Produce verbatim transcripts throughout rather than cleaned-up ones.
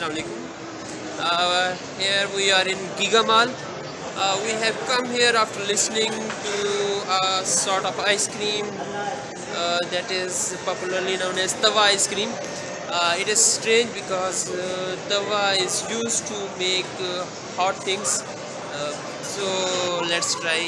Assalamu alaikum. Uh, here we are in Giga Mall. Uh, we have come here after listening to a sort of ice cream uh, that is popularly known as tawa ice cream. Uh, it is strange because uh, tawa is used to make uh, hot things. Uh, so let's try.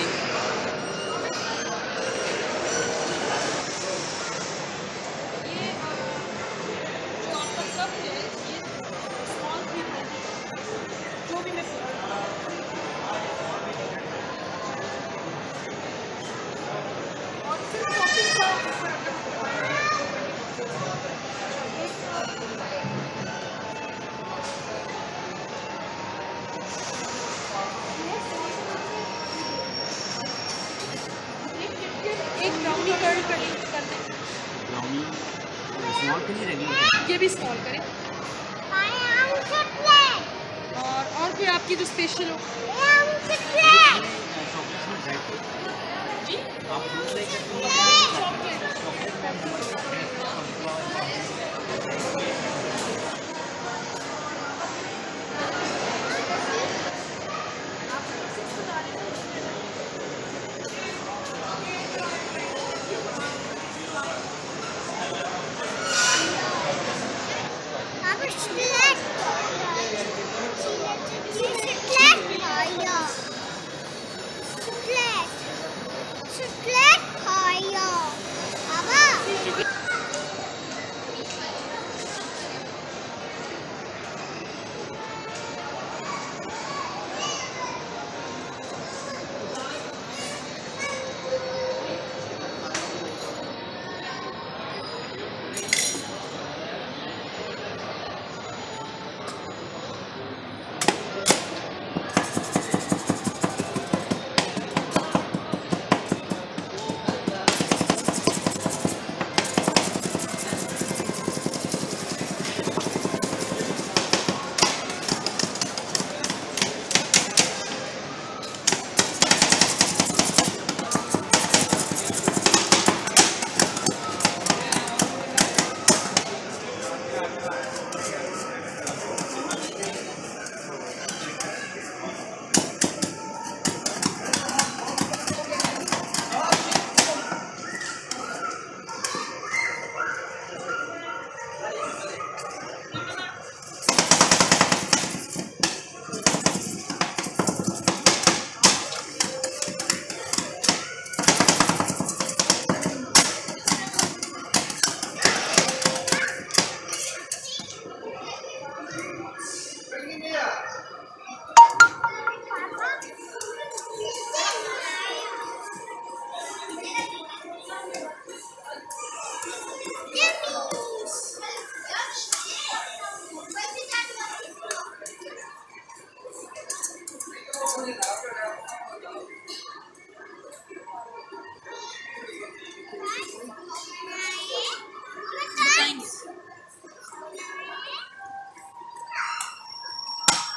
Brownie कर करते हैं। Brownie small करें regular ये भी small करें और और फिर आपकी जो स्पेशल हो जी आप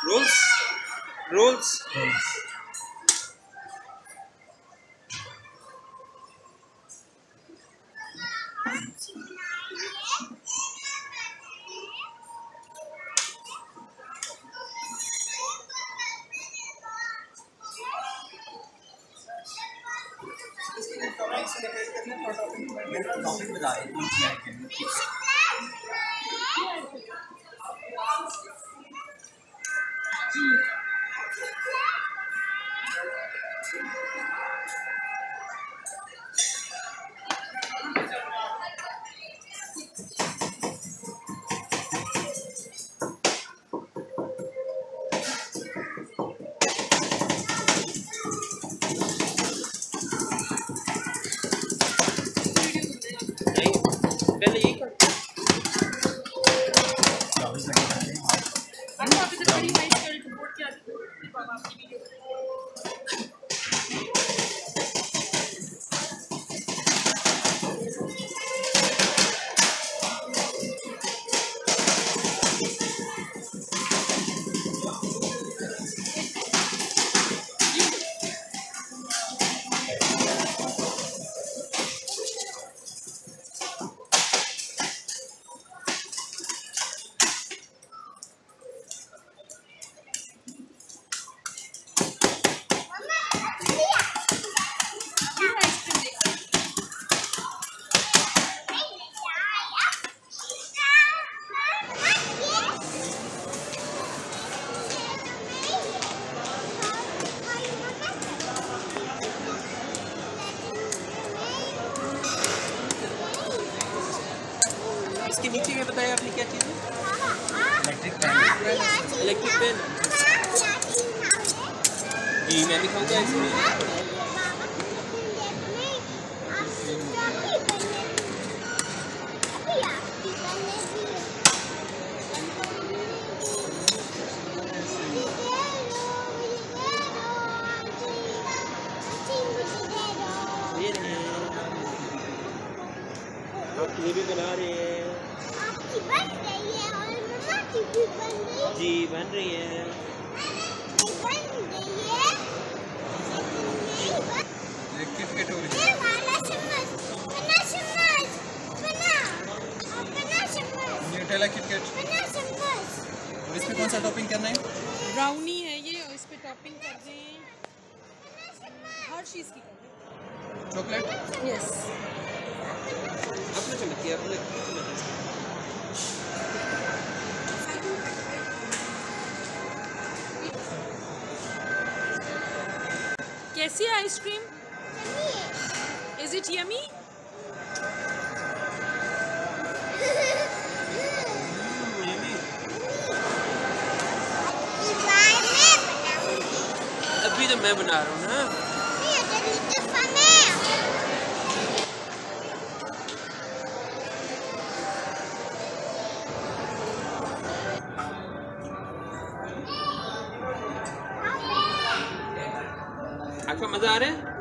Rolls, rolls, rolls. Electric pen जी मैं भी खाऊंगा इसमें। ये भी बना रहे हैं बन रही है और मम्मा की भी बन रही है जी बन रही है बन रही है इलेक्ट्रिक कटोरी ये वाला चम्मच बना चम्मच बना और बना चम्मच न्यूटेला किटकैट बना चम्मच और इसमें कौन सा टॉपिंग करना है ब्राउनी है ये और इस पे टॉपिंग कर रहे हैं हर चीज की चॉकलेट यस अपना चम्मच किया अपना कैसी आइसक्रीम? Is it yummy? अभी तो मैं बना रहा हूँ ना। आपको मजा आ रहा है?